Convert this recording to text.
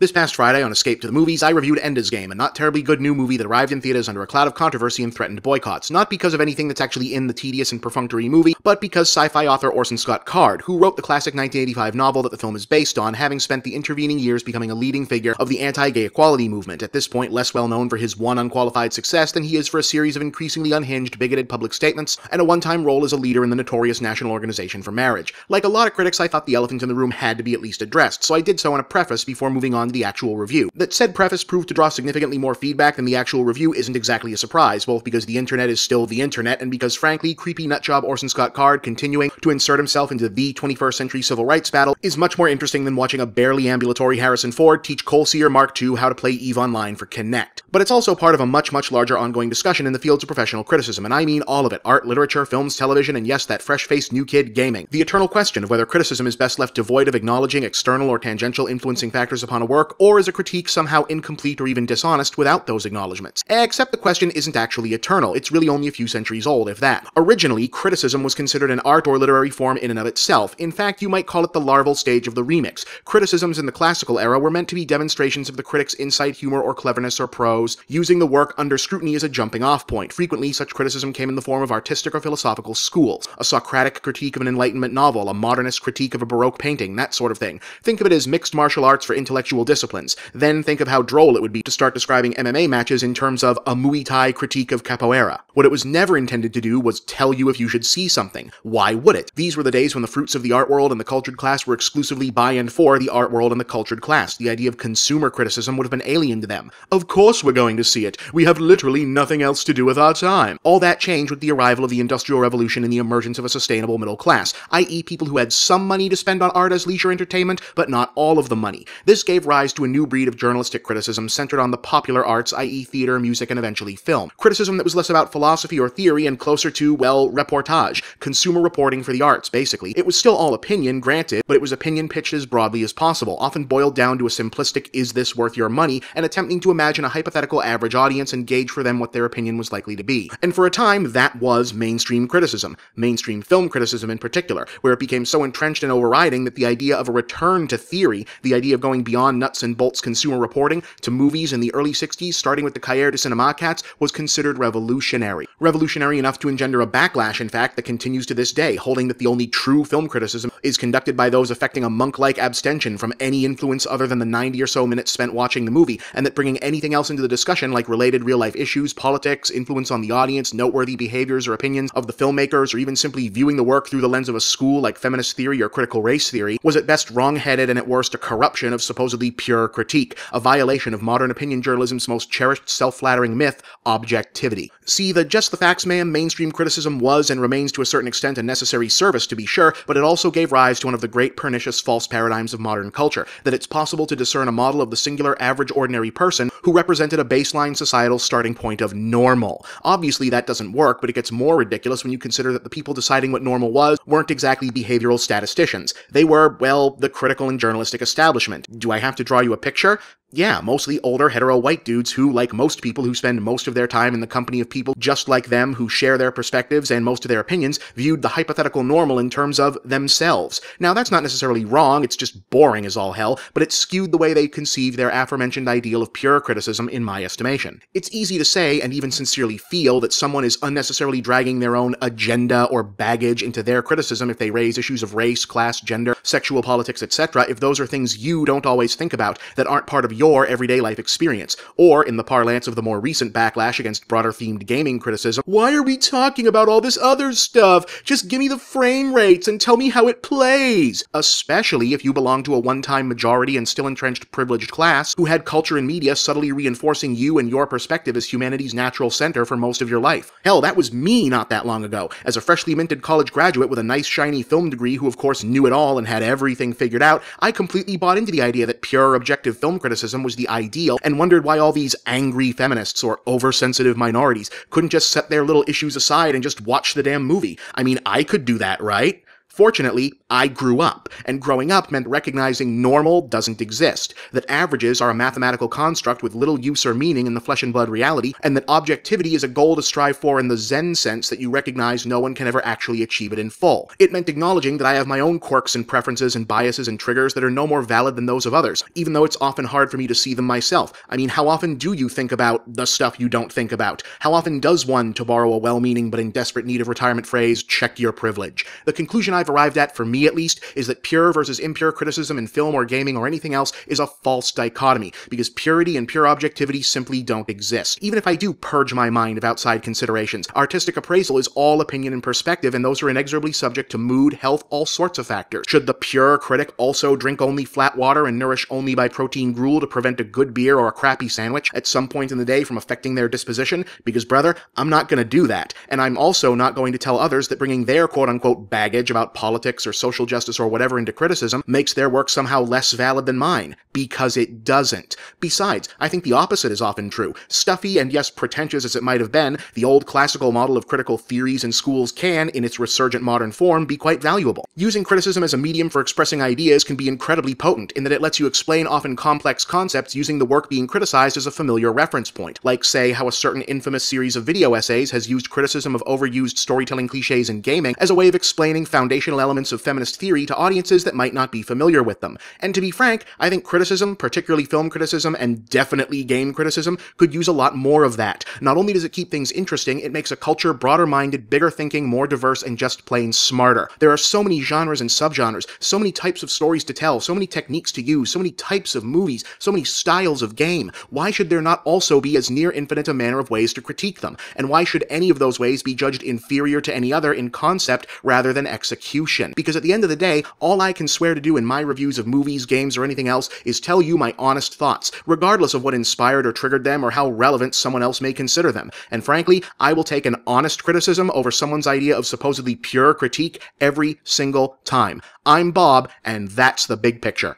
This past Friday on Escape to the Movies, I reviewed Ender's Game, a not terribly good new movie that arrived in theaters under a cloud of controversy and threatened boycotts, not because of anything that's actually in the tedious and perfunctory movie, but because sci-fi author Orson Scott Card, who wrote the classic 1985 novel that the film is based on, having spent the intervening years becoming a leading figure of the anti-gay equality movement, at this point less well known for his one unqualified success than he is for a series of increasingly unhinged, bigoted public statements, and a one-time role as a leader in the notorious National Organization for Marriage. Like a lot of critics, I thought the elephant in the room had to be at least addressed, so I did so in a preface before moving on to the actual review. That said preface proved to draw significantly more feedback than the actual review isn't exactly a surprise, both because the internet is still the internet, and because frankly, creepy nutjob Orson Scott Card continuing to insert himself into the 21st century civil rights battle is much more interesting than watching a barely ambulatory Harrison Ford teach Colseer Mark II how to play EVE Online for Kinect. But it's also part of a much, much larger ongoing discussion in the fields of professional criticism, and I mean all of it: art, literature, films, television, and yes, that fresh-faced new kid, gaming. The eternal question of whether criticism is best left devoid of acknowledging external or tangential influencing factors upon a work, or is a critique somehow incomplete or even dishonest without those acknowledgements. Except the question isn't actually eternal, it's really only a few centuries old, if that. Originally, criticism was considered an art or literary form in and of itself. In fact, you might call it the larval stage of the remix. Criticisms in the classical era were meant to be demonstrations of the critic's insight, humor, or cleverness or prose, using the work under scrutiny as a jumping-off point. Frequently, such criticism came in the form of artistic or philosophical schools, a Socratic critique of an Enlightenment novel, a modernist critique of a Baroque painting, that sort of thing. Think of it as mixed martial arts for intellectual disciplines. Then think of how droll it would be to start describing MMA matches in terms of a Muay Thai critique of capoeira. What it was never intended to do was tell you if you should see something. Why would it? These were the days when the fruits of the art world and the cultured class were exclusively by and for the art world and the cultured class. The idea of consumer criticism would have been alien to them. Of course we're going to see it. We have literally nothing else to do with our time. All that changed with the arrival of the Industrial Revolution and the emergence of a sustainable middle class, i.e. people who had some money to spend on art as leisure entertainment, but not all of the money. This gave rise to a new breed of journalistic criticism centered on the popular arts, i.e. theater, music, and eventually film. Criticism that was less about philosophy or theory and closer to, well, reportage. Consumer reporting for the arts, basically. It was still all opinion, granted, but it was opinion pitched as broadly as possible, often boiled down to a simplistic "is this worth your money?" and attempting to imagine a hypothetical average audience and gauge for them what their opinion was likely to be. And for a time, that was mainstream criticism. Mainstream film criticism in particular, where it became so entrenched and overriding that the idea of a return to theory, the idea of going beyond nuts and bolts consumer reporting to movies in the early 60s, starting with the Cahiers du Cinéma cats, was considered revolutionary. Revolutionary enough to engender a backlash, in fact, that continues to this day, holding that the only true film criticism is conducted by those affecting a monk-like abstention from any influence other than the 90 or so minutes spent watching the movie, and that bringing anything else into the discussion, like related real-life issues, politics, influence on the audience, noteworthy behaviors or opinions of the filmmakers, or even simply viewing the work through the lens of a school like feminist theory or critical race theory, was at best wrong-headed and at worst a corruption of supposedly pure critique, a violation of modern opinion journalism's most cherished self-flattering myth, objectivity. See, the just the facts, ma'am, mainstream criticism was and remains to a certain extent a necessary service, to be sure, but it also gave rise to one of the great pernicious false paradigms of modern culture, that it's possible to discern a model of the singular average ordinary person who represented a baseline societal starting point of normal. Obviously that doesn't work, but it gets more ridiculous when you consider that the people deciding what normal was weren't exactly behavioral statisticians. They were, well, the critical and journalistic establishment. Do I have to draw you a picture? Yeah, mostly older, hetero white dudes who, like most people who spend most of their time in the company of people just like them who share their perspectives and most of their opinions, viewed the hypothetical normal in terms of themselves. Now, that's not necessarily wrong, it's just boring as all hell, but it skewed the way they conceived their aforementioned ideal of pure criticism, in my estimation. It's easy to say, and even sincerely feel, that someone is unnecessarily dragging their own agenda or baggage into their criticism if they raise issues of race, class, gender, sexual politics, etc., if those are things you don't always think about, that aren't part of your everyday life experience, or, in the parlance of the more recent backlash against broader-themed gaming criticism, why are we talking about all this other stuff? Just give me the frame rates and tell me how it plays! Especially if you belong to a one-time majority and still entrenched privileged class who had culture and media subtly reinforcing you and your perspective as humanity's natural center for most of your life. Hell, that was me not that long ago, as a freshly minted college graduate with a nice shiny film degree who of course knew it all and had everything figured out. I completely bought into the idea that pure objective film criticism was the ideal, and wondered why all these angry feminists or oversensitive minorities couldn't just set their little issues aside and just watch the damn movie. I mean, I could do that, right? Fortunately, I grew up, and growing up meant recognizing normal doesn't exist, that averages are a mathematical construct with little use or meaning in the flesh-and-blood reality, and that objectivity is a goal to strive for in the Zen sense that you recognize no one can ever actually achieve it in full. It meant acknowledging that I have my own quirks and preferences and biases and triggers that are no more valid than those of others, even though it's often hard for me to see them myself. I mean, how often do you think about the stuff you don't think about? How often does one, to borrow a well-meaning but in desperate need of retirement phrase, check your privilege? The conclusion I've arrived at, for me at least, is that pure versus impure criticism in film or gaming or anything else is a false dichotomy, because purity and pure objectivity simply don't exist. Even if I do purge my mind of outside considerations, artistic appraisal is all opinion and perspective, and those are inexorably subject to mood, health, all sorts of factors. Should the pure critic also drink only flat water and nourish only by protein gruel to prevent a good beer or a crappy sandwich at some point in the day from affecting their disposition? Because, brother, I'm not going to do that, and I'm also not going to tell others that bringing their quote-unquote baggage about politics or social justice or whatever into criticism makes their work somehow less valid than mine, because it doesn't. Besides, I think the opposite is often true. Stuffy and, yes, pretentious as it might have been, the old classical model of critical theories in schools can, in its resurgent modern form, be quite valuable. Using criticism as a medium for expressing ideas can be incredibly potent, in that it lets you explain often complex concepts using the work being criticized as a familiar reference point, like, say, how a certain infamous series of video essays has used criticism of overused storytelling cliches in gaming as a way of explaining foundational elements of feminist theory to audiences that might not be familiar with them. And to be frank, I think criticism, particularly film criticism, and definitely game criticism, could use a lot more of that. Not only does it keep things interesting, it makes a culture broader-minded, bigger thinking, more diverse, and just plain smarter. There are so many genres and subgenres, so many types of stories to tell, so many techniques to use, so many types of movies, so many styles of game. Why should there not also be as near infinite a manner of ways to critique them? And why should any of those ways be judged inferior to any other in concept rather than execution? Because at the end of the day, all I can swear to do in my reviews of movies, games, or anything else is tell you my honest thoughts, regardless of what inspired or triggered them or how relevant someone else may consider them. And frankly, I will take an honest criticism over someone's idea of supposedly pure critique every single time. I'm Bob, and that's The Big Picture.